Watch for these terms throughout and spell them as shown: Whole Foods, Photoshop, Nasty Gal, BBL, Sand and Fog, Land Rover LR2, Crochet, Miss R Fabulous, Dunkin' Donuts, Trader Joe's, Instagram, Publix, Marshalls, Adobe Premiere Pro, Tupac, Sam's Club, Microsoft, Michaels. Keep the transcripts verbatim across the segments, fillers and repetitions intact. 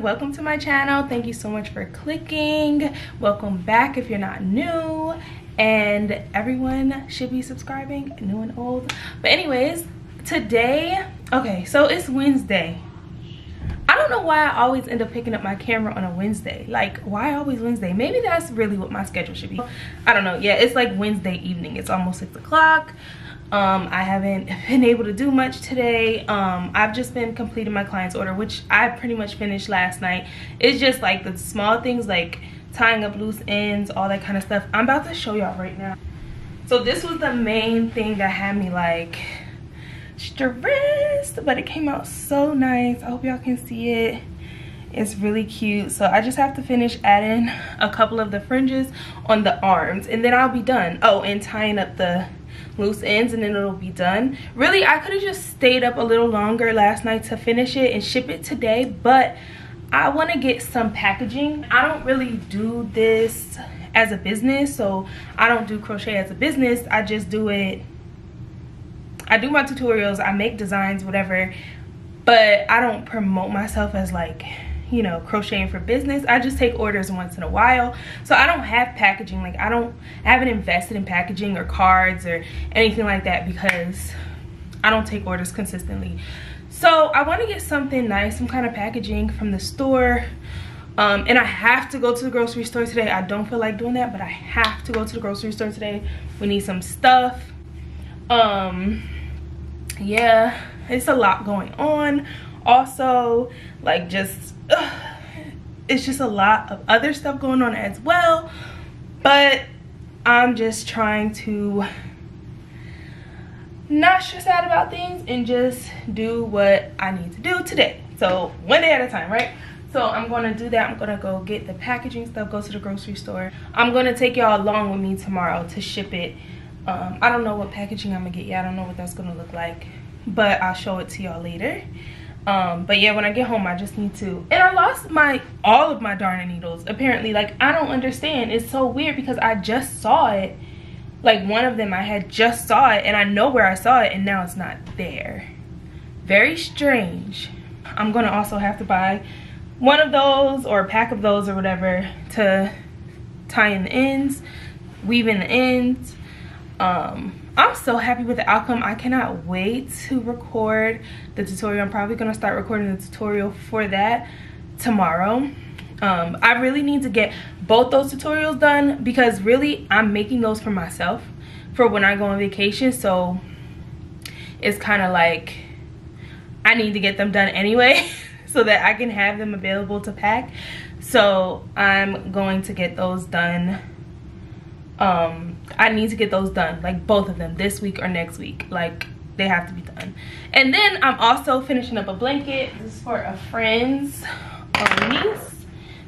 everyone, welcome to my channel. Thank you so much for clicking. Welcome back if you're not new, and everyone should be subscribing, new and old. But anyways, today, okay, so it's Wednesday. I don't know why I always end up picking up my camera on a Wednesday. Like, why always Wednesday? Maybe that's really what my schedule should be. I don't know. Yeah, it's like Wednesday evening. It's almost six o'clock. Um, I haven't been able to do much today. Um, I've just been completing my client's order, which I pretty much finished last night. It's just like the small things, like tying up loose ends, all that kind of stuff. I'm about to show y'all right now. So this was the main thing that had me like stressed, but it came out so nice. I hope y'all can see it. It's really cute. So I just have to finish adding a couple of the fringes on the arms, and then I'll be done. Oh, and tying up the loose ends, and then it'll be done. Really, I could have just stayed up a little longer last night to finish it and ship it today, but I want to get some packaging. I don't really do this as a business, so I don't do crochet as a business. I just do it. I do my tutorials, I make designs, whatever, but I don't promote myself as like, you know, crocheting for business. I just take orders once in a while, so I don't have packaging. Like, I don't I haven't invested in packaging or cards or anything like that because I don't take orders consistently. So I want to get something nice, some kind of packaging from the store, um, and I have to go to the grocery store today. I don't feel like doing that, but I have to go to the grocery store today. We need some stuff. Um, yeah, it's a lot going on. Also, like, just ugh, it's just a lot of other stuff going on as well, but I'm just trying to not stress out about things and just do what I need to do today. So one day at a time, right? So I'm gonna do that. I'm gonna go get the packaging stuff, go to the grocery store. I'm gonna take y'all along with me tomorrow to ship it. um I don't know what packaging I'm gonna get yet. I don't know what that's gonna look like, but I'll show it to y'all later. Um but yeah, when I get home, I just need to, and I lost my all of my darning needles apparently. Like, I don't understand. It's so weird because I just saw it, like one of them I had just saw it, and I know where I saw it, and now it's not there. Very strange. I'm gonna also have to buy one of those or a pack of those or whatever to tie in the ends, weave in the ends. um I'm so happy with the outcome. I cannot wait to record the tutorial. I'm probably gonna start recording the tutorial for that tomorrow. Um, I really need to get both those tutorials done because really I'm making those for myself for when I go on vacation. So it's kind of like I need to get them done anyway so that I can have them available to pack. So I'm going to get those done. Um, I need to get those done, like both of them, this week or next week. Like, they have to be done. And then I'm also finishing up a blanket. This is for a friend's or niece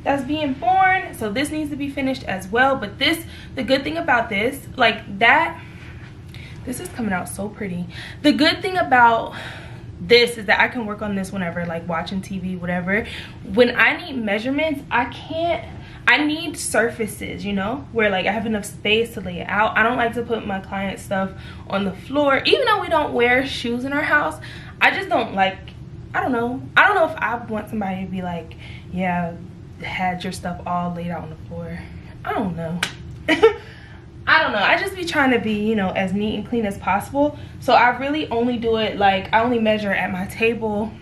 that's being born, so this needs to be finished as well. But this, the good thing about this, like that, this is coming out so pretty. The good thing about this is that I can work on this whenever, like watching T V, whatever. When I need measurements, I can't I need surfaces, you know, where like I have enough space to lay it out. I don't like to put my client's stuff on the floor, even though we don't wear shoes in our house. I just don't like, I don't know. I don't know if I want somebody to be like, yeah, had your stuff all laid out on the floor. I don't know. I don't know. I just be trying to be, you know, as neat and clean as possible. So I really only do it like, I only measure at my table,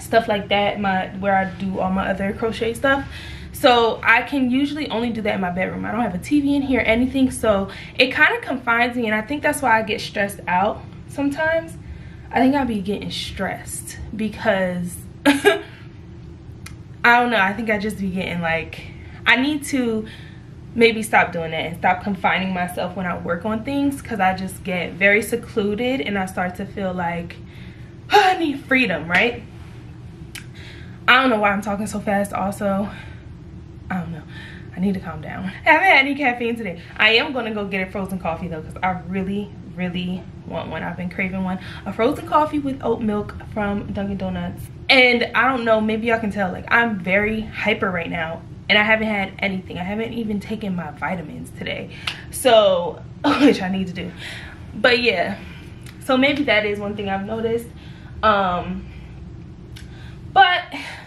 stuff like that, my where I do all my other crochet stuff. So I can usually only do that in my bedroom. I don't have a T V in here, anything. So it kind of confines me, and I think that's why I get stressed out sometimes. I think I'll be getting stressed because, I don't know, I think I just be getting like, I need to maybe stop doing that and stop confining myself when I work on things, because I just get very secluded and I start to feel like, oh, I need freedom, right? I don't know why I'm talking so fast also. I don't know. I need to calm down. I haven't had any caffeine today. I am going to go get a frozen coffee though, because I really, really want one. I've been craving one. A frozen coffee with oat milk from Dunkin' Donuts. And I don't know, maybe y'all can tell, like I'm very hyper right now. And I haven't had anything. I haven't even taken my vitamins today. So, which I need to do. But yeah. So maybe that is one thing I've noticed. Um, but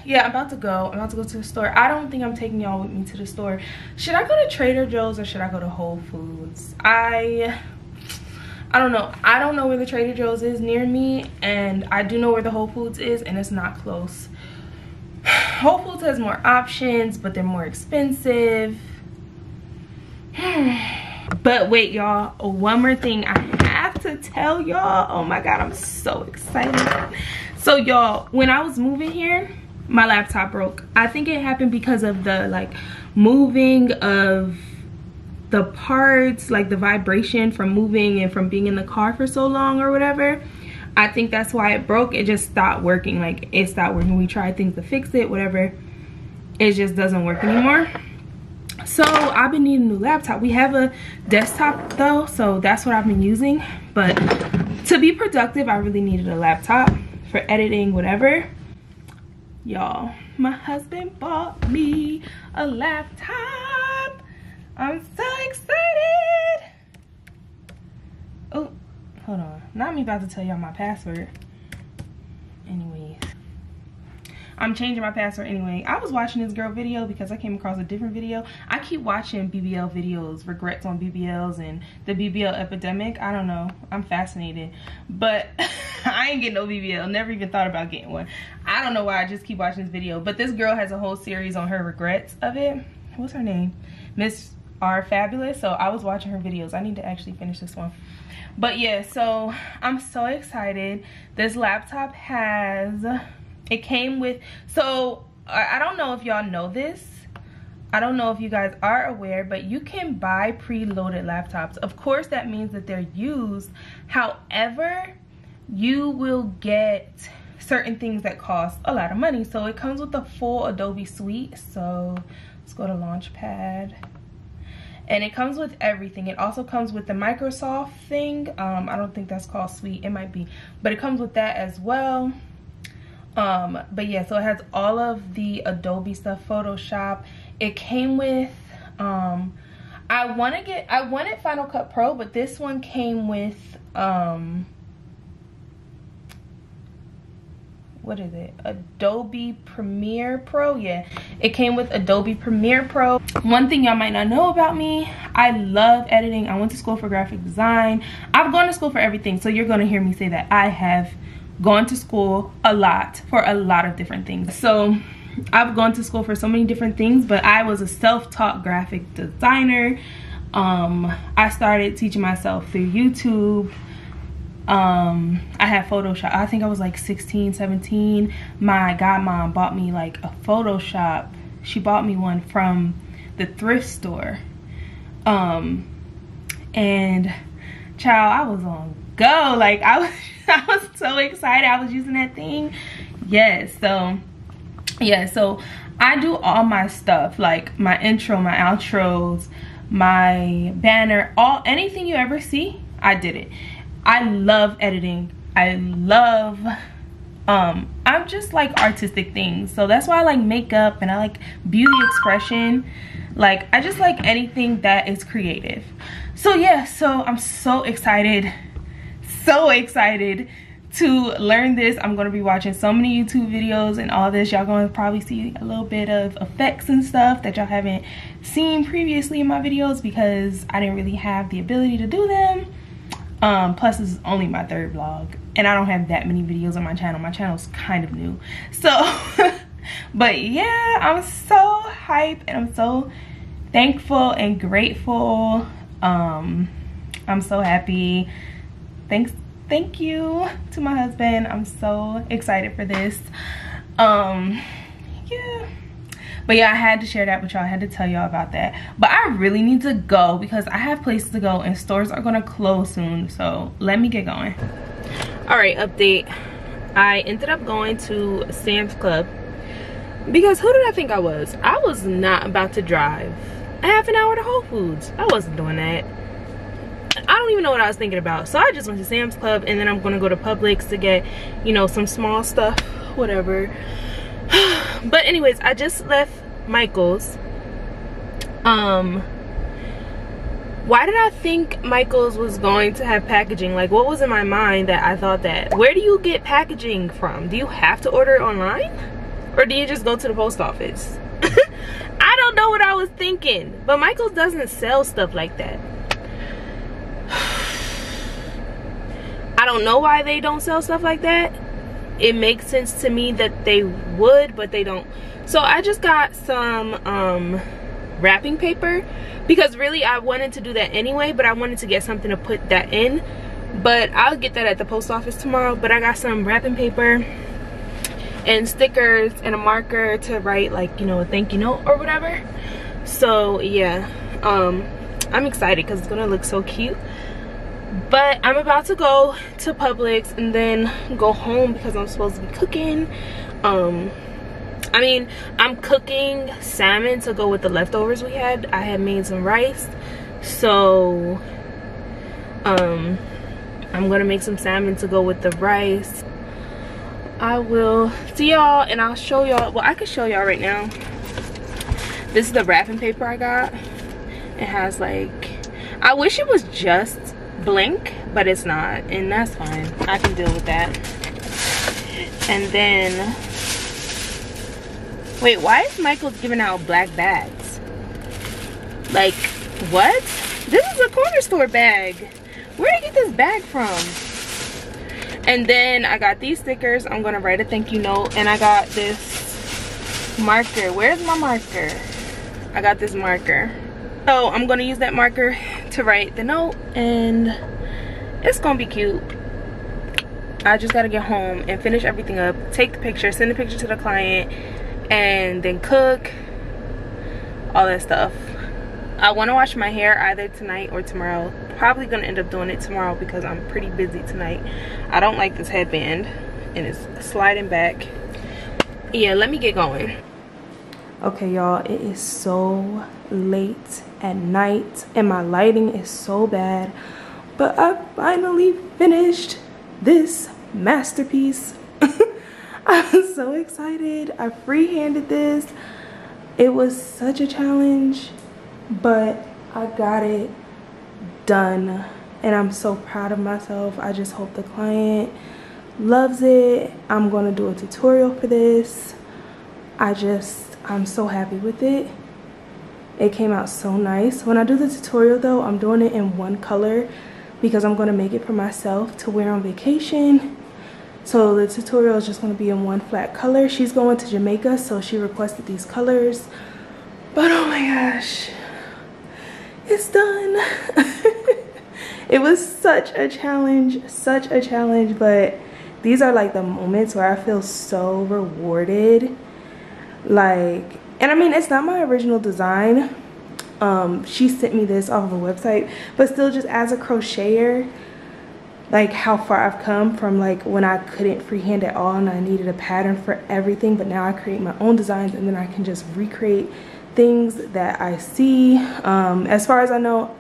yeah, I'm about to go. I'm about to go to the store. I don't think I'm taking y'all with me to the store. Should I go to Trader Joe's or should I go to Whole Foods? I I don't know. I don't know where the Trader Joe's is near me, and I do know where the Whole Foods is, and it's not close. Whole Foods has more options, but they're more expensive. But wait, y'all, one more thing I have to tell y'all. Oh my god, I'm so excited. So y'all, when I was moving here, my laptop broke. I think it happened because of the like moving of the parts, like the vibration from moving and from being in the car for so long or whatever. I think that's why it broke. It just stopped working. Like, it stopped working. We tried things to fix it, whatever, it just doesn't work anymore. So I've been needing a new laptop. We have a desktop though, so that's what I've been using. But to be productive, I really needed a laptop for editing, whatever. Y'all, my husband bought me a laptop. I'm so excited. Oh, hold on. Now I'm about to tell y'all my password. Anyways, I'm changing my password anyway. I was watching this girl video because I came across a different video. I keep watching B B L videos, regrets on B B Ls and the B B L epidemic. I don't know. I'm fascinated. But I ain't getting no B B L. Never even thought about getting one. I don't know why I just keep watching this video. But this girl has a whole series on her regrets of it. What's her name? Miss R Fabulous. So I was watching her videos. I need to actually finish this one. But yeah, so I'm so excited. This laptop has... It came with, so I don't know if y'all know this. I don't know if you guys are aware, but you can buy preloaded laptops. Of course, that means that they're used. However, you will get certain things that cost a lot of money. So it comes with the full Adobe suite. So let's go to Launchpad. And it comes with everything. It also comes with the Microsoft thing. Um, I don't think that's called suite. It might be, but it comes with that as well. Um, but yeah, so it has all of the Adobe stuff, Photoshop. It came with, um, I want to get, I wanted Final Cut Pro, but this one came with, um, what is it? Adobe Premiere Pro. Yeah, it came with Adobe Premiere Pro. One thing y'all might not know about me, I love editing. I went to school for graphic design. I've gone to school for everything. So you're going to hear me say that I have gone to school a lot for a lot of different things. So I've gone to school for so many different things, but I was a self-taught graphic designer. um I started teaching myself through YouTube. um I had Photoshop. I think I was like sixteen, seventeen. My godmom bought me like a Photoshop. She bought me one from the thrift store. Um and child, I was on go. Like, I was I was so excited. I was using that thing. Yes. So yeah, so I do all my stuff, like my intro, my outros, my banner, all anything you ever see, I did it. I love editing. I love um I'm just like artistic things. So that's why I like makeup and I like beauty expression. Like, I just like anything that is creative. So yeah, so I'm so excited. So excited to learn this. I'm going to be watching so many YouTube videos and all this. Y'all going to probably see a little bit of effects and stuff that y'all haven't seen previously in my videos because I didn't really have the ability to do them. Um, plus, this is only my third vlog and I don't have that many videos on my channel. My channel's kind of new. So, but yeah, I'm so hyped and I'm so thankful and grateful. Um, I'm so happy. Thanks, thank you to my husband. I'm so excited for this. Um, yeah. But yeah, I had to share that with y'all. I had to tell y'all about that. But I really need to go because I have places to go and stores are going to close soon. So let me get going. All right, update. I ended up going to Sam's Club because who did I think I was? I was not about to drive a half an hour to Whole Foods. I wasn't doing that. I don't even know what I was thinking about. So I just went to Sam's Club and then I'm going to go to Publix to get, you know, some small stuff, whatever. But anyways, I just left Michaels. Um, why did I think Michaels was going to have packaging? Like, what was in my mind that I thought that? Where do you get packaging from? Do you have to order it online? Or do you just go to the post office? I don't know what I was thinking, but Michaels doesn't sell stuff like that. I don't know why they don't sell stuff like that. It makes sense to me that they would, but they don't. So I just got some um, wrapping paper, because really I wanted to do that anyway, but I wanted to get something to put that in. But I'll get that at the post office tomorrow. But I got some wrapping paper and stickers and a marker to write, like, you know, a thank you note or whatever. So yeah, um, I'm excited because it's gonna look so cute. But I'm about to go to Publix and then go home because I'm supposed to be cooking. Um, I mean, I'm cooking salmon to go with the leftovers we had. I had made some rice. So, um, I'm going to make some salmon to go with the rice. I will see y'all and I'll show y'all. Well, I can show y'all right now. This is the wrapping paper I got. It has like, I wish it was just blank, but it's not, and that's fine. I can deal with that. And then wait, why is Michaels giving out black bags? Like, what? This is a corner store bag. Where did I get this bag from? And then I got these stickers. I'm gonna write a thank you note. And I got this marker. Where's my marker? I got this marker. So I'm gonna use that marker to write the note, and it's gonna be cute. I just gotta get home and finish everything up, take the picture, send the picture to the client, and then cook, all that stuff. I wanna wash my hair either tonight or tomorrow. Probably gonna end up doing it tomorrow because I'm pretty busy tonight. I don't like this headband and it's sliding back. Yeah, let me get going. Okay, y'all, it is so late at night and my lighting is so bad, but I finally finished this masterpiece. I was so excited. I free-handed this. It was such a challenge, but I got it done and I'm so proud of myself. I just hope the client loves it. I'm gonna do a tutorial for this. I just I'm so happy with it. It came out so nice. When I do the tutorial though, I'm doing it in one color because I'm gonna make it for myself to wear on vacation. So the tutorial is just gonna be in one flat color. She's going to Jamaica, so she requested these colors. But oh my gosh, it's done. It was such a challenge, such a challenge, but these are like the moments where I feel so rewarded. Like, and I mean, it's not my original design. Um, she sent me this off of a website, but still, just as a crocheter, like how far I've come from like when I couldn't freehand at all and I needed a pattern for everything, but now I create my own designs and then I can just recreate things that I see. Um, as far as I know,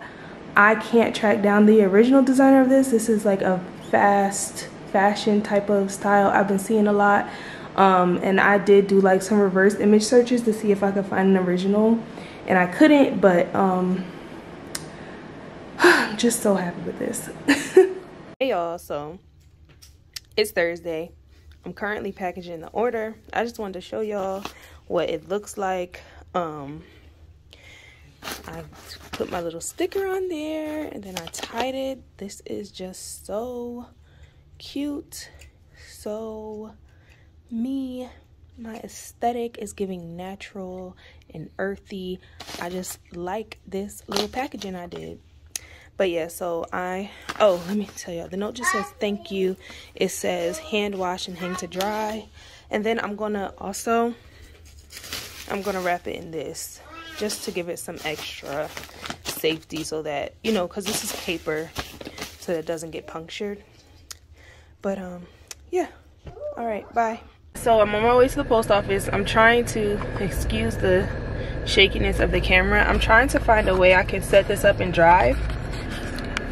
I can't track down the original designer of this. This is like a fast fashion type of style I've been seeing a lot. Um, and I did do like some reverse image searches to see if I could find an original, and I couldn't, but um, I'm just so happy with this. Hey y'all, so it's Thursday. I'm currently packaging the order. I just wanted to show y'all what it looks like. Um, I put my little sticker on there and then I tied it. This is just so cute, so me. My aesthetic is giving natural and earthy. I just like this little packaging I did. But yeah, so I oh let me tell y'all, the note just says thank you. It says hand wash and hang to dry, and then I'm gonna also I'm gonna wrap it in this just to give it some extra safety, so that, you know, because this is paper, so that it doesn't get punctured. But um yeah, all right, bye. So I'm on my way to the post office. I'm trying to excuse the shakiness of the camera. I'm trying to find a way I can set this up and drive.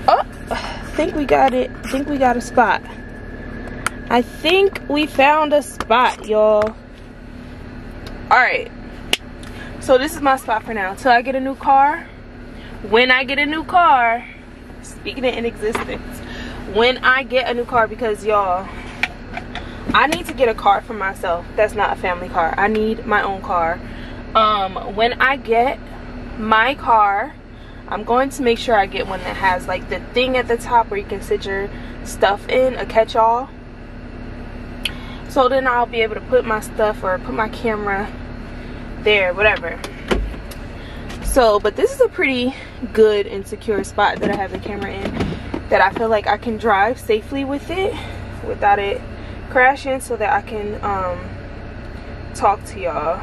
Oh, I think we got it. I think we got a spot. I think we found a spot, y'all. All right. So this is my spot for now. Till I get a new car. When I get a new car, speaking of in existence, when I get a new car, because y'all, I need to get a car for myself that's not a family car. I need my own car. Um, when I get my car, I'm going to make sure I get one that has like the thing at the top where you can sit your stuff in, a catch-all. So then I'll be able to put my stuff or put my camera there, whatever. So, but this is a pretty good and secure spot that I have the camera in, that I feel like I can drive safely with it without it crashing, so that I can um, talk to y'all.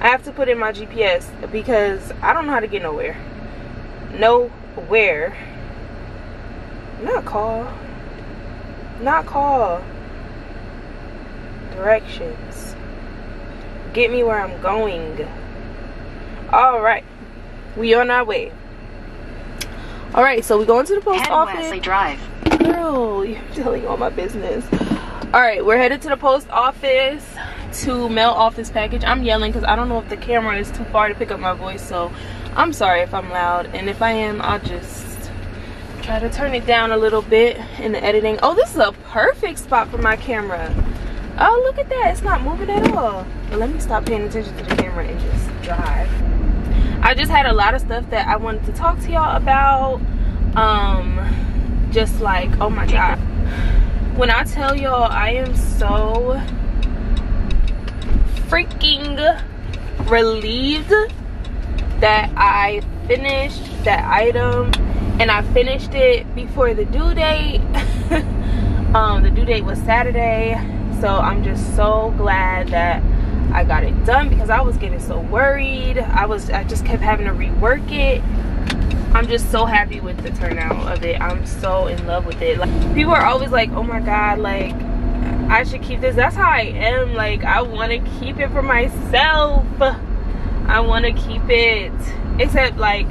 I have to put in my G P S because I don't know how to get nowhere. Nowhere. Not call. Not call. Directions. Get me where I'm going. Alright. We on our way. Alright, so we going to the post office. Wesley Drive. Girl, you're telling all my business. Alright, we're headed to the post office to mail off this package. I'm yelling because I don't know if the camera is too far to pick up my voice, so I'm sorry if I'm loud, and if I am, I'll just try to turn it down a little bit in the editing. Oh, this is a perfect spot for my camera. Oh, look at that. It's not moving at all. But let me stop paying attention to the camera and just drive. I just had a lot of stuff that I wanted to talk to y'all about. Um, just like, oh my God. When I tell y'all, I am so freaking relieved that I finished that item, and I finished it before the due date. um, the due date was Saturday, so I'm just so glad that I got it done, because I was getting so worried. I was, I just kept having to rework it. I'm just so happy with the turnout of it. I'm so in love with it. Like, people are always like, oh my God, like I should keep this. That's how I am. Like, I want to keep it for myself. I want to keep it, except like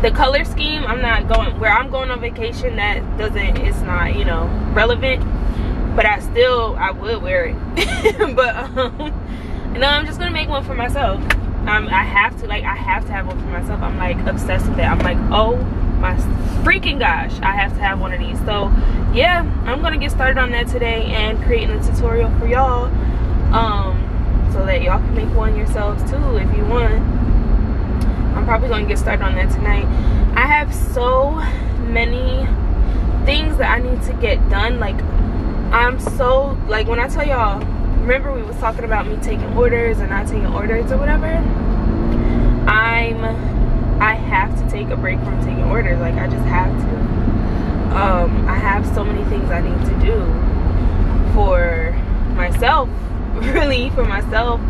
the color scheme, I'm not going, where I'm going on vacation, that doesn't, it's not, you know, relevant, but I still, I would wear it. But um, no, I'm just going to make one for myself. Um, I have to, like, I have to have one for myself. I'm like obsessed with it. I'm like, oh my freaking gosh, I have to have one of these. So yeah, I'm going to get started on that today and creating a tutorial for y'all. Um, so that y'all can make one yourselves too if you want. I'm probably going to get started on that tonight. I have so many things that I need to get done. Like, I'm so, like, when I tell y'all, remember we was talking about me taking orders and not taking orders or whatever? I'm, I have to take a break from taking orders. Like, I just have to. Um, I have so many things I need to do for myself. Really, for myself,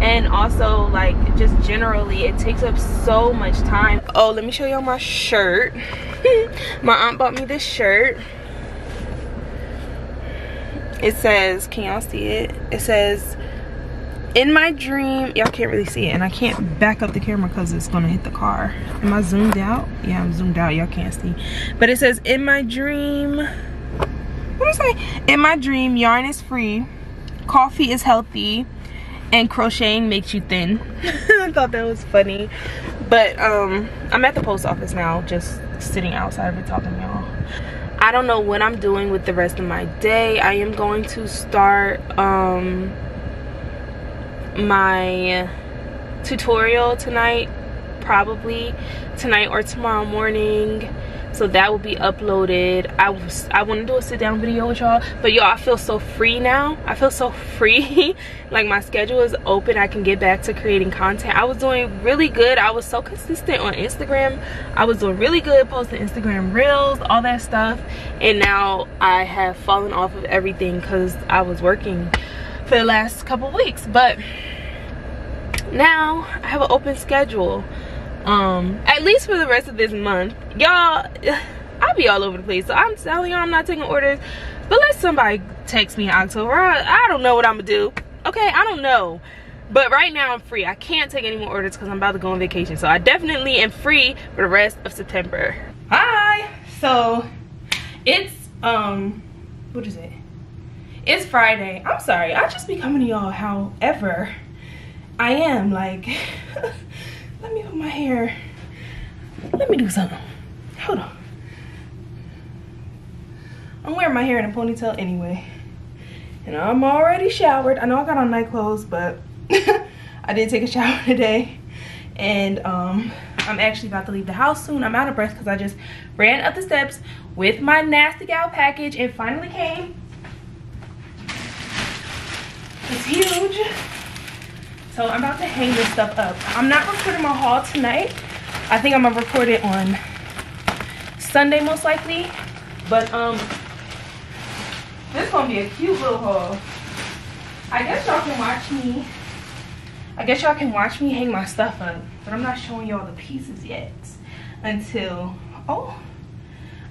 and also like just generally, it takes up so much time. Oh, let me show y'all my shirt. My aunt bought me this shirt. It says, can y'all see it? It says, in my dream. Y'all can't really see it, and I can't back up the camera because it's gonna hit the car. Am I zoomed out? Yeah, I'm zoomed out. Y'all can't see, but it says, in my dream. What is that? In my dream, yarn is free. Coffee is healthy, and crocheting makes you thin. I thought that was funny. But um, I'm at the post office now, just sitting outside of it talking to y'all. I don't know what I'm doing with the rest of my day. I am going to start um, my tutorial tonight, probably tonight or tomorrow morning. So that will be uploaded. I was, I want to do a sit down video with y'all, but y'all, I feel so free now. I feel so free. Like, my schedule is open. I can get back to creating content. I was doing really good. I was so consistent on Instagram. I was doing really good, posting Instagram reels, all that stuff. And now I have fallen off of everything because I was working for the last couple weeks. But now I have an open schedule. Um at least for the rest of this month, y'all. I'll be all over the place, so I'm telling y'all, I'm not taking orders, but let somebody text me in October. I, I don't know what I'm gonna do. Okay, I don't know, but right now I'm free. I can't take any more orders because I'm about to go on vacation, so I definitely am free for the rest of September. Hi, so it's um what is it it's Friday. I'm sorry, I just be coming to y'all however I am, like. Let me put my hair, let me do something. Hold on. I'm wearing my hair in a ponytail anyway. and I'm already showered. I know I got on night clothes, but I did take a shower today, and um, I'm actually about to leave the house soon. I'm out of breath because I just ran up the steps with my Nasty Gal package and finally came. It's huge. So I'm about to hang this stuff up. I'm not recording my haul tonight. I think I'm gonna record it on Sunday most likely. But um, this is gonna be a cute little haul. I guess y'all can watch me. I guess y'all can watch me hang my stuff up. But I'm not showing y'all the pieces yet until, oh,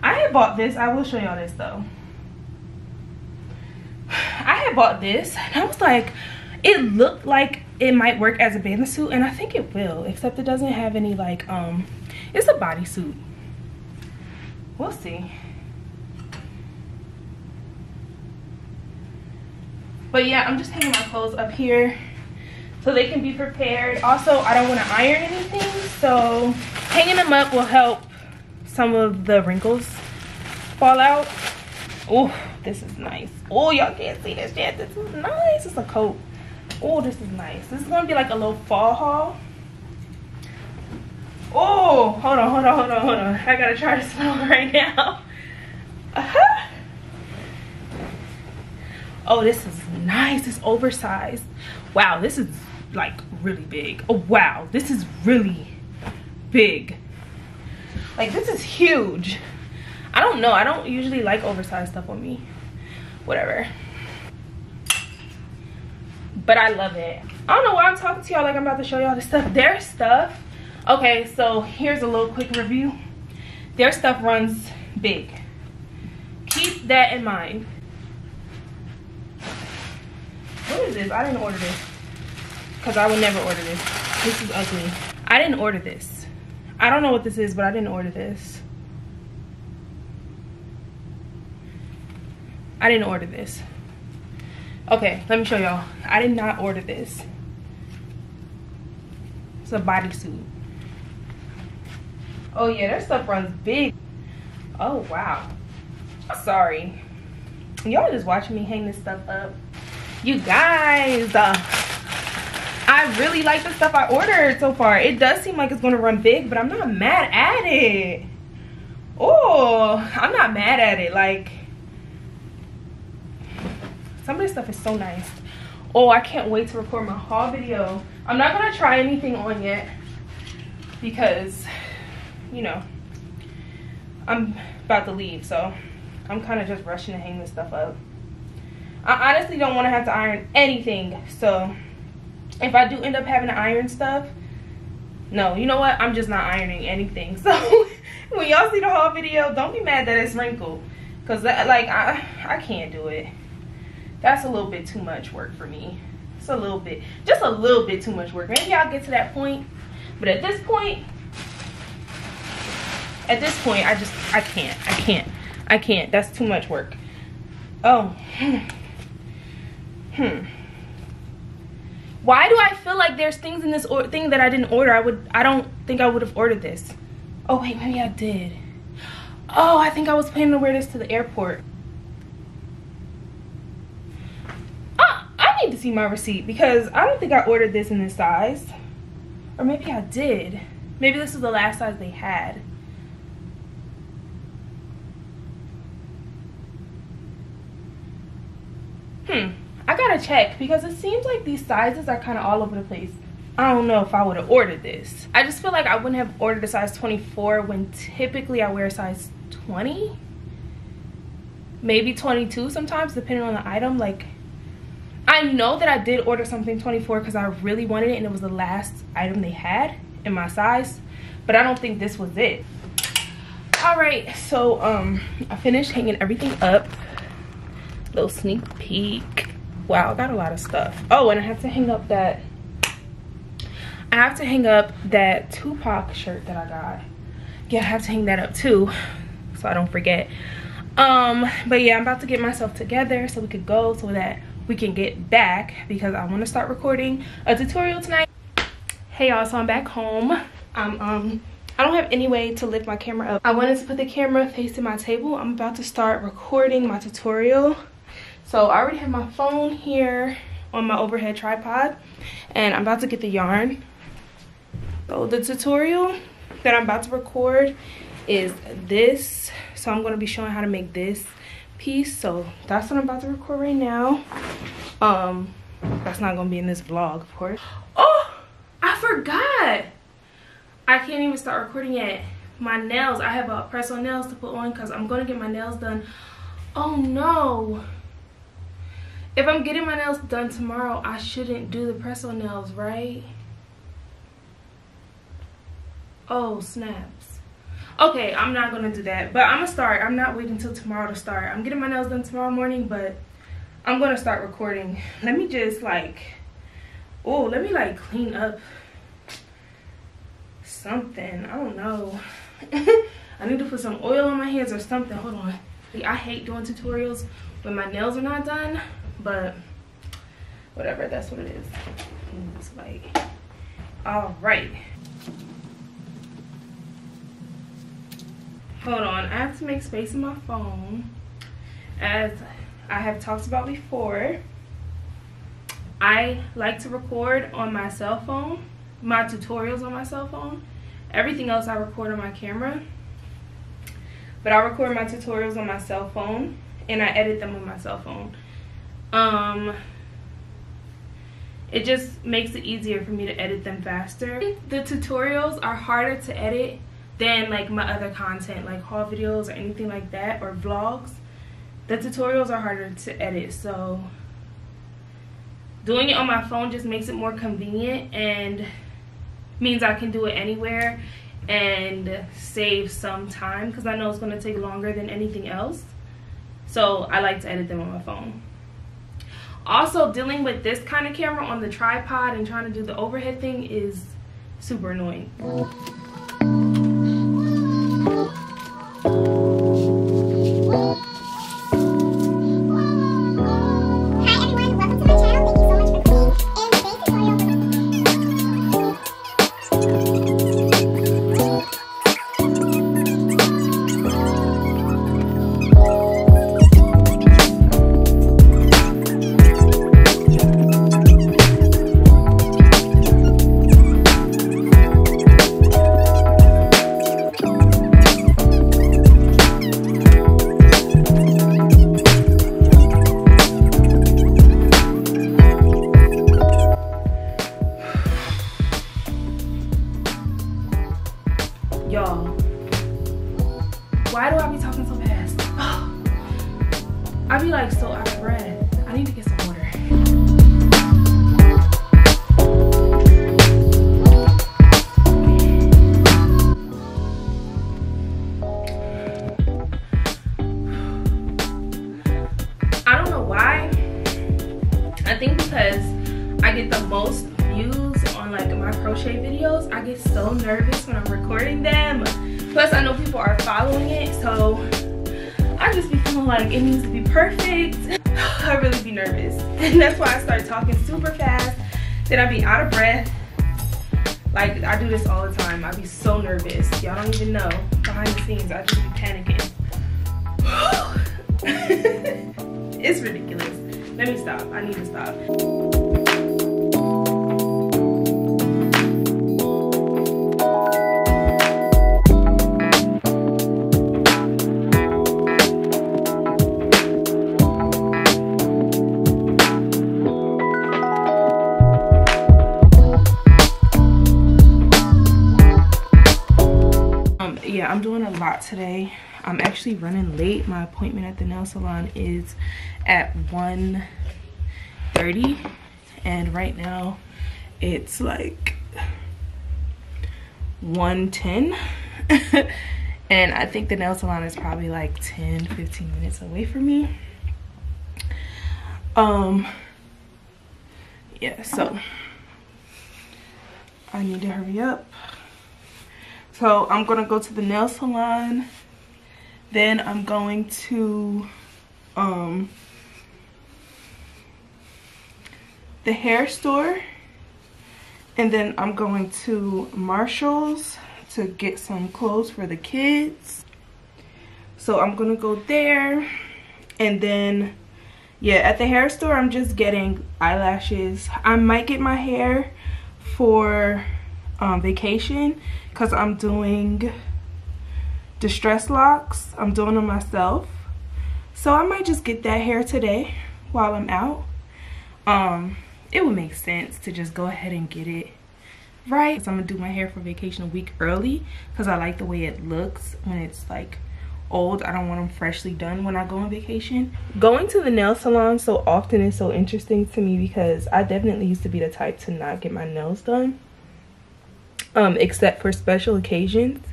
I had bought this. I will show y'all this though. I had bought this and I was like, it looked like it might work as a bandsuit, and I think it will, except it doesn't have any like um it's a bodysuit. We'll see. But yeah, I'm just hanging my clothes up here so they can be prepared. Also, I don't want to iron anything, so hanging them up will help some of the wrinkles fall out. Oh, this is nice. Oh, y'all can't see this yet. This is nice. It's a coat. Oh, this is nice. This is gonna be like a little fall haul. Oh, hold on, hold on, hold on, hold on. I gotta try to smell right now. Uh-huh. Oh, this is nice. It's oversized. Wow, this is like really big. Oh, wow, this is really big. Like, this is huge. I don't know. I don't usually like oversized stuff on me. Whatever. But I love it. I don't know why I'm talking to y'all like I'm about to show y'all the stuff. Their stuff. Okay, so here's a little quick review. Their stuff runs big. Keep that in mind. What is this? I didn't order this. Because I would never order this. This is ugly. I didn't order this. I don't know what this is, but I didn't order this. I didn't order this. Okay, let me show y'all. I did not order this. It's a bodysuit. Oh yeah, their stuff runs big. Oh wow. Sorry. Y'all just watching me hang this stuff up. You guys, uh, I really like the stuff I ordered so far. It does seem like it's gonna run big, but I'm not mad at it. Oh, I'm not mad at it. Like, some of this stuff is so nice. Oh, I can't wait to record my haul video. I'm not gonna try anything on yet because, you know, I'm about to leave, so I'm kind of just rushing to hang this stuff up. I honestly don't want to have to iron anything, so if I do end up having to iron stuff, no, you know what? I'm just not ironing anything. So when y'all see the haul video, don't be mad that it's wrinkled, because like I I can't do it. That's a little bit too much work for me. It's a little bit, just a little bit too much work. Maybe I'll get to that point, but at this point, at this point, I just, I can't, I can't, I can't. That's too much work. Oh, hmm. Why do I feel like there's things in this or thing that I didn't order? I would, I don't think I would have ordered this. Oh wait, maybe I did. Oh, I think I was planning to wear this to the airport. To see my receipt, because I don't think I ordered this in this size, or maybe I did. Maybe this was the last size they had. Hmm, I gotta check, because it seems like these sizes are kind of all over the place. I don't know if I would have ordered this. I just feel like I wouldn't have ordered a size twenty-four when typically I wear a size twenty, maybe twenty-two sometimes, depending on the item. Like, I know that I did order something twenty-four because I really wanted it and it was the last item they had in my size, but I don't think this was it. All right, so um, I finished hanging everything up. Little sneak peek. Wow, I got a lot of stuff. Oh, and I have to hang up that, I have to hang up that Tupac shirt that I got. Yeah, I have to hang that up too, so I don't forget. Um, but yeah, I'm about to get myself together so we could go so that we can get back, because I want to start recording a tutorial tonight. Hey y'all, so I'm back home. I'm, um, I don't have any way to lift my camera up. I wanted to put the camera facing my table. I'm about to start recording my tutorial. So I already have my phone here on my overhead tripod, and I'm about to get the yarn. So the tutorial that I'm about to record is this. So I'm going to be showing how to make this piece. So that's what I'm about to record right now. Um, that's not going to be in this vlog, of course. Oh, I forgot. I can't even start recording yet. My nails, I have a press on nails to put on because I'm going to get my nails done. Oh no. If I'm getting my nails done tomorrow, I shouldn't do the press on nails, right? Oh, snaps. Okay, I'm not going to do that. But I'm going to start. I'm not waiting till tomorrow to start. I'm getting my nails done tomorrow morning, but I'm going to start recording. Let me just like, oh, let me like clean up something. I don't know. I need to put some oil on my hands or something. Hold on. I hate doing tutorials when my nails are not done, but whatever, that's what it is. It's like, all right. Hold on, I have to make space in my phone. As I have talked about before, I like to record on my cell phone, my tutorials on my cell phone. Everything else I record on my camera. But I record my tutorials on my cell phone and I edit them on my cell phone. Um, it just makes it easier for me to edit them faster. The tutorials are harder to edit than like my other content, like haul videos or anything like that, or vlogs. The tutorials are harder to edit, so doing it on my phone just makes it more convenient and means I can do it anywhere and save some time, because I know it's going to take longer than anything else. So I like to edit them on my phone. Also, dealing with this kind of camera on the tripod and trying to do the overhead thing is super annoying. Then I be out of breath. Like, I do this all the time. I be so nervous. Y'all don't even know. Behind the scenes, I just be panicking. It's ridiculous. Let me stop. I need to stop. I'm doing a lot today. I'm actually running late. My appointment at the nail salon is at one thirty, and right now it's like one ten. And I think the nail salon is probably like ten fifteen minutes away from me. Um yeah, so I need to hurry up. So I'm gonna go to the nail salon, then I'm going to um, the hair store, and then I'm going to Marshalls to get some clothes for the kids. So I'm gonna go there and then yeah, at the hair store I'm just getting eyelashes. I might get my hair for um, vacation because I'm doing distress locks. I'm doing them myself. So I might just get that hair today while I'm out. Um, it would make sense to just go ahead and get it, right? So I'm gonna do my hair for vacation a week early because I like the way it looks when it's like old. I don't want them freshly done when I go on vacation. Going to the nail salon so often is so interesting to me because I definitely used to be the type to not get my nails done, um, except for special occasions.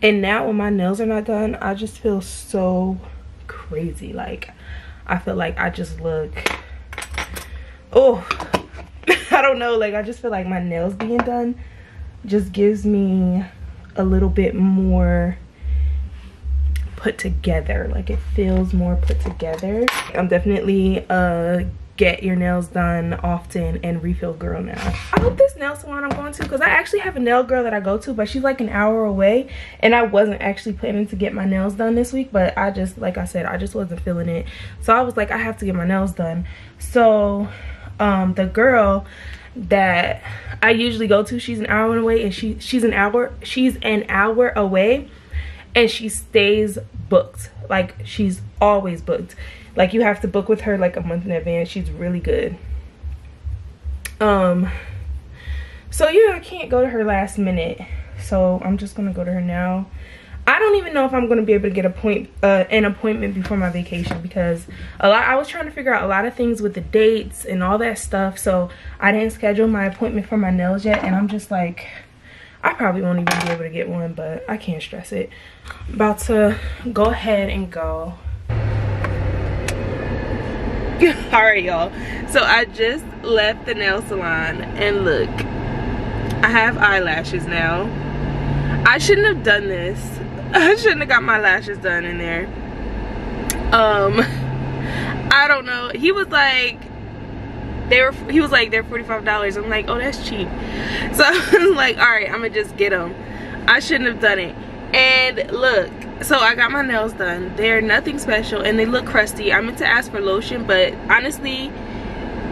And now when my nails are not done, I just feel so crazy. Like, I feel like I just look, oh, I don't know, like I just feel like my nails being done just gives me a little bit more put together. Like, it feels more put together. I'm definitely a get your nails done often and refill girl now. I hope this nail salon I'm going to, because I actually have a nail girl that I go to, but she's like an hour away, and I wasn't actually planning to get my nails done this week, but I just, like I said, I just wasn't feeling it. So I was like, I have to get my nails done. So um the girl that I usually go to, she's an hour away, and she she's an hour she's an hour away, and she stays booked. Like, she's always booked. Like, you have to book with her like a month in advance. She's really good. Um, so yeah, I can't go to her last minute. So I'm just gonna go to her now. I don't even know if I'm gonna be able to get a point, uh, an appointment before my vacation, because a lot, I was trying to figure out a lot of things with the dates and all that stuff. So I didn't schedule my appointment for my nails yet, and I'm just like, I probably won't even be able to get one, but I can't stress it. About to go ahead and go. All right, y'all, so I just left the nail salon, and look, I have eyelashes now. I shouldn't have done this. I shouldn't have got my lashes done in there. um I don't know, he was like, they were he was like they're forty-five dollars. I'm like, oh, that's cheap. So I was like, all right, I'm gonna just get them. I shouldn't have done it. And look, so I got my nails done. They're nothing special, and they look crusty. I meant to ask for lotion, but honestly,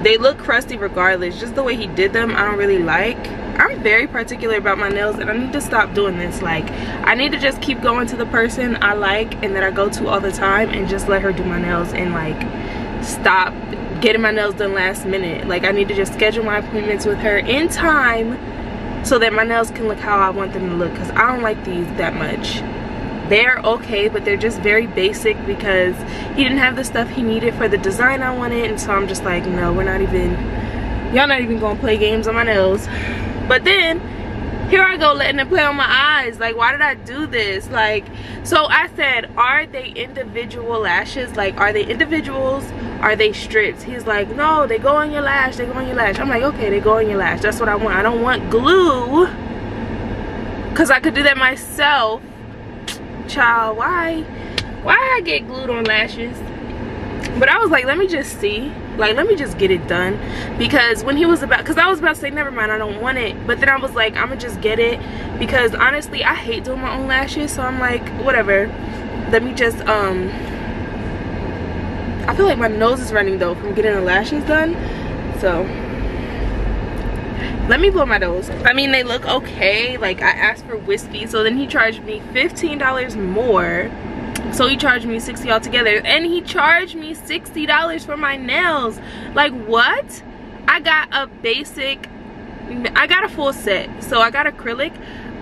they look crusty regardless. Just the way he did them, I don't really like. I'm very particular about my nails, and I need to stop doing this. Like, I need to just keep going to the person I like and that I go to all the time, and just let her do my nails, and like stop getting my nails done last minute. Like, I need to just schedule my appointments with her in time so that my nails can look how I want them to look, because I don't like these that much. They're okay, but they're just very basic because he didn't have the stuff he needed for the design I wanted, and so I'm just like, no, we're not even, y'all not even gonna play games on my nails. But then here I go letting it play on my eyes. Like, why did I do this? Like, so I said, are they individual lashes? Like, are they individuals? Are they strips? He's like, no, they go on your lash, they go on your lash. I'm like, okay, they go on your lash, that's what I want. I don't want glue, because I could do that myself. Child, why why I get glued on lashes? But I was like, let me just see, like, let me just get it done. Because when he was about, because I was about to say never mind, I don't want it, but then I was like, I'm gonna just get it, because honestly I hate doing my own lashes. So I'm like, whatever, let me just um I feel like my nose is running though from getting the lashes done, so let me blow my nose. I mean, they look okay. Like, I asked for wispy, so then he charged me fifteen dollars more. So he charged me sixty dollars altogether, and he charged me sixty dollars for my nails. Like, what? I got a basic, I got a full set. So I got acrylic,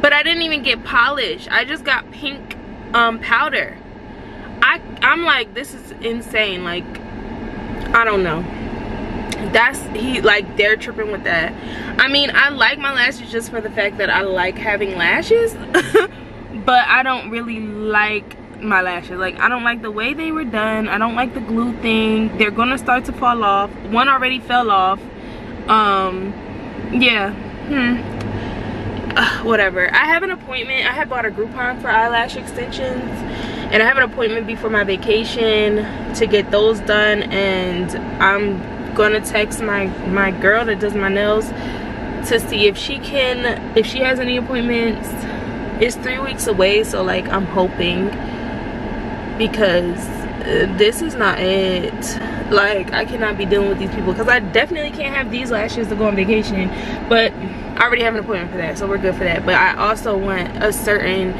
but I didn't even get polish. I just got pink um, powder. I, I'm like, this is insane. Like, I don't know. That's he like they're tripping with that. I mean, I like my lashes just for the fact that I like having lashes, but I don't really like my lashes. Like, I don't like the way they were done. I don't like the glue thing. They're gonna start to fall off. One already fell off. Um yeah. Hmm. Uh, whatever. I have an appointment. I had bought a Groupon for eyelash extensions, and I have an appointment before my vacation to get those done, and I'm gonna text my my girl that does my nails to see if she can if she has any appointments. It's three weeks away, so like I'm hoping, because this is not it. Like, I cannot be dealing with these people, because I definitely can't have these lashes to go on vacation. But I already have an appointment for that, so we're good for that. But I also want a certain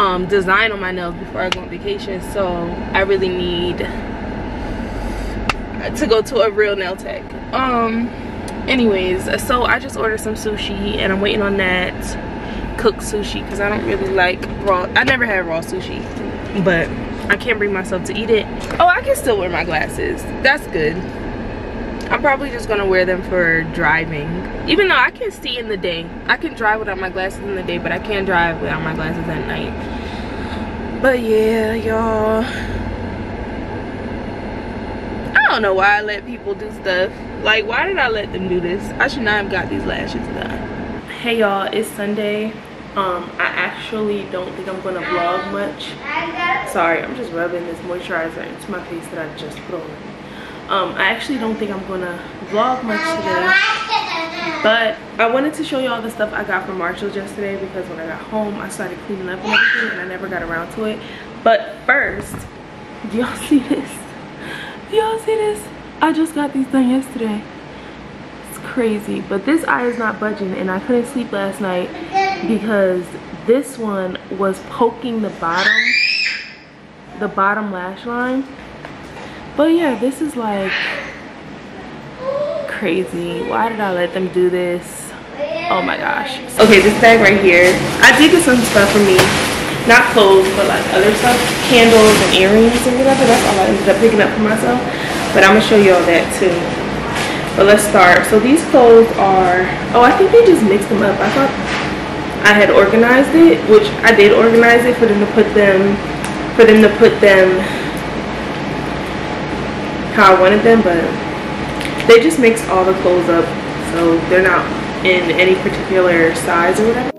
um, design on my nails before I go on vacation. So I really need to go to a real nail tech. Um, anyways, so I just ordered some sushi, and I'm waiting on that cooked sushi, because I don't really like raw. I never had raw sushi, but I can't bring myself to eat it. Oh, I can still wear my glasses. That's good. I'm probably just gonna wear them for driving. Even though I can see in the day. I can drive without my glasses in the day, but I can't drive without my glasses at night. But yeah, y'all. I don't know why I let people do stuff. Like, why did I let them do this? I should not have got these lashes done. Hey y'all, it's Sunday. Um, I actually don't think I'm gonna vlog much. Sorry, I'm just rubbing this moisturizer into my face that I just put on. Um, I actually don't think I'm gonna vlog much today. But I wanted to show you all the stuff I got from Marshalls yesterday, because when I got home, I started cleaning up and everything, and I never got around to it. But first, do y'all see this? Do y'all see this? I just got these done yesterday. It's crazy, but this eye is not budging, and I couldn't sleep last night because this one was poking the bottom the bottom lash line. But yeah, this is like crazy. Why did I let them do this? Oh my gosh. Okay, this bag right here, I did get some stuff for me, not clothes, but like other stuff, candles and earrings and whatever. That's all I ended up picking up for myself, but I'm gonna show you all that too. But let's start. So these clothes are, oh, I think they just mixed them up. I thought I had organized it, which I did organize it for them to put them for them to put them how I wanted them, but they just mixed all the clothes up, so they're not in any particular size or whatever.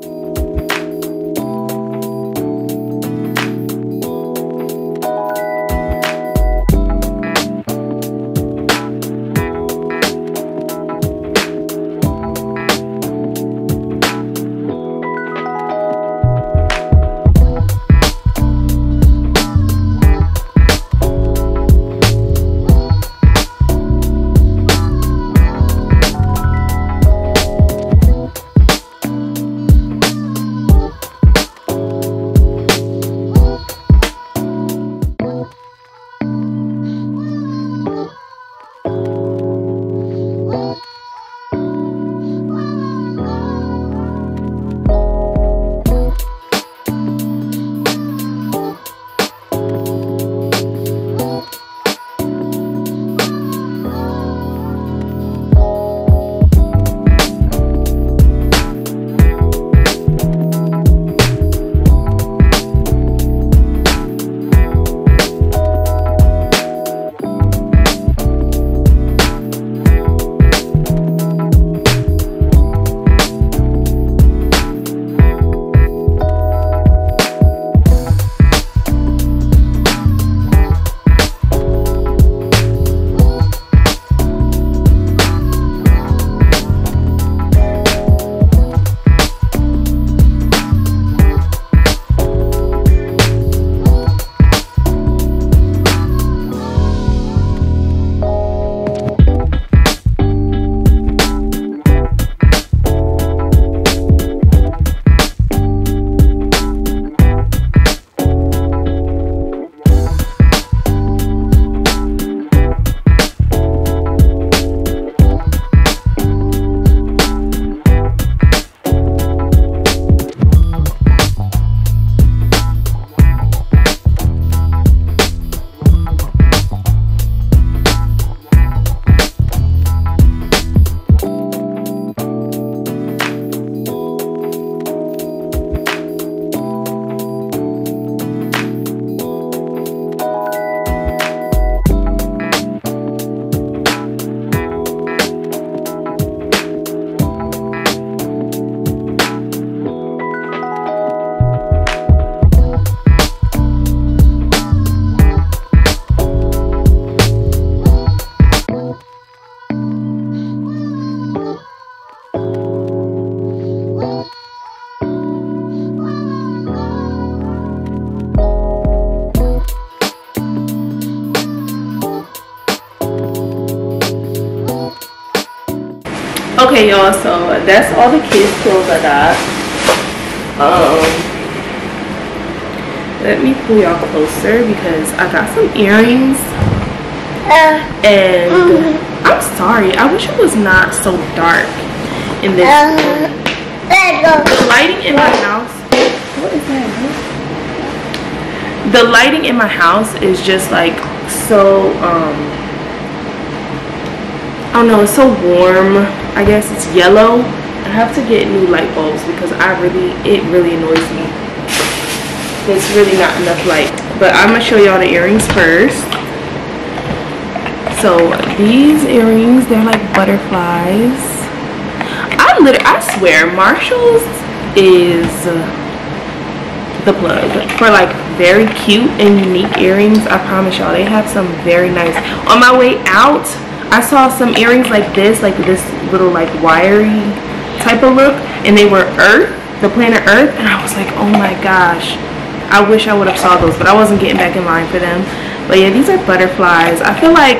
Okay, y'all, so that's all the kids' clothes I got. Um, let me pull y'all closer because I got some earrings. Uh, and mm-hmm. I'm sorry, I wish it was not so dark in this. Uh, the lighting in my house. What is that? The lighting in my house is just like so. Um, I don't know, it's so warm. I guess it's yellow. I have to get new light bulbs because I really, it really annoys me. There's really not enough light. But I'm gonna show y'all the earrings first. So these earrings, they're like butterflies. I literally, I swear, Marshalls is the plug for like very cute and unique earrings. I promise y'all, they have some very nice. On my way out, I saw some earrings like this, like this little like wiry type of look, and they were Earth, the planet Earth, and I was like, oh my gosh, I wish I would have saw those, but I wasn't getting back in line for them. But yeah, these are butterflies. I feel like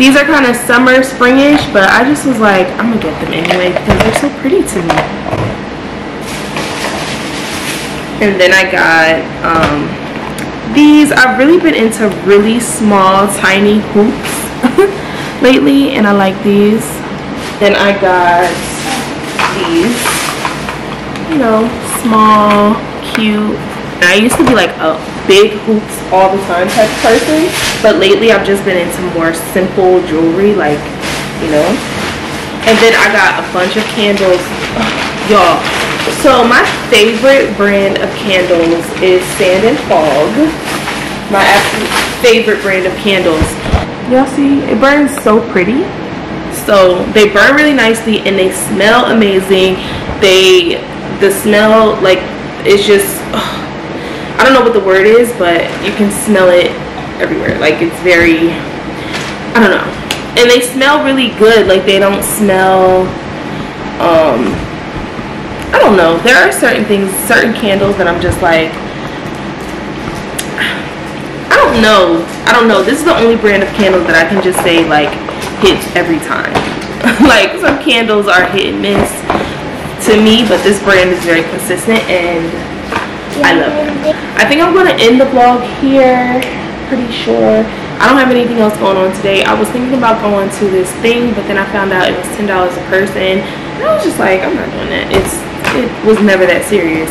these are kind of summer, springish, but I just was like, I'm gonna get them anyway because they're so pretty to me. And then I got um, these. I've really been into really small, tiny hoops lately, and I like these. Then I got these, you know, small, cute. And I used to be like a big hoops all the time type of person, but lately I've just been into more simple jewelry, like, you know. And then I got a bunch of candles, y'all. So my favorite brand of candles is Sand and Fog. My absolute favorite brand of candles. Y'all see, it burns so pretty. So they burn really nicely and they smell amazing. They, the smell, like, it's just, ugh, I don't know what the word is, but you can smell it everywhere. Like, it's very, I don't know. And they smell really good. Like, they don't smell, um, I don't know. There are certain things, certain candles that I'm just like, no, I don't know. This is the only brand of candles that I can just say like hits every time. Like, some candles are hit and miss to me, but this brand is very consistent and I love it. I think I'm going to end the vlog here, pretty sure. I don't have anything else going on today. I was thinking about going to this thing, but then I found out it was ten dollars a person. And I was just like, I'm not doing that. It's, it was never that serious.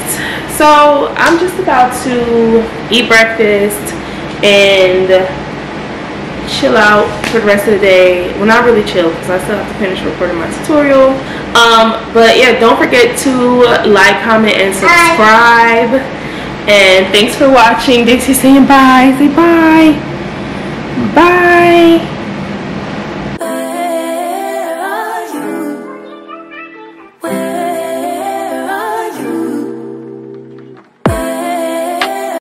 So I'm just about to eat breakfast and chill out for the rest of the day. Well, not really chill because I still have to finish recording my tutorial. Um, but yeah, don't forget to like, comment, and subscribe. Bye. And thanks for watching. Dixie's saying bye. Say bye. Bye.